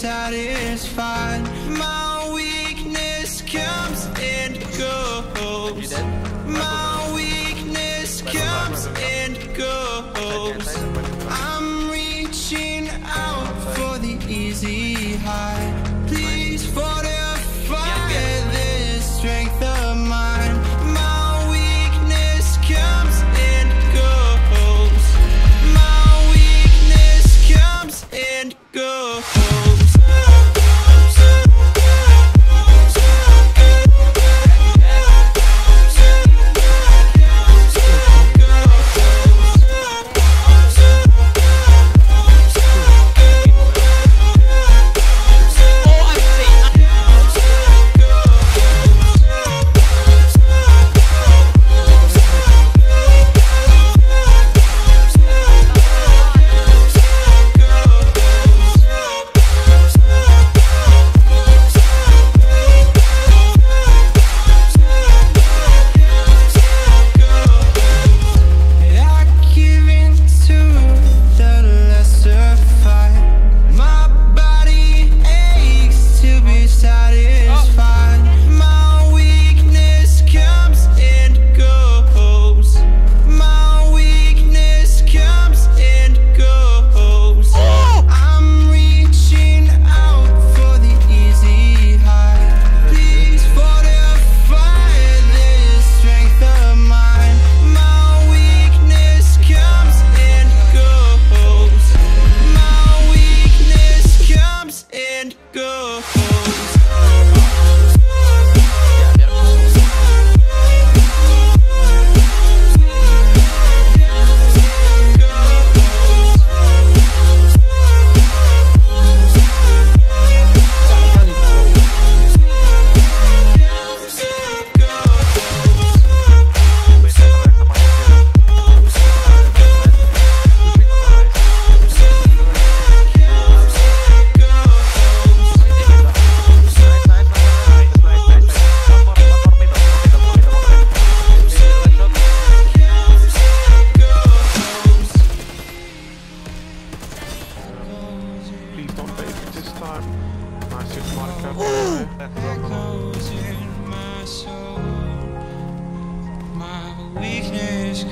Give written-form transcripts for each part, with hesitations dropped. satisfied. My weakness comes and goes. My weakness comes and goes. I'm reaching out for the easy high. Please fortify this strength of mine.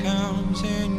Comes in.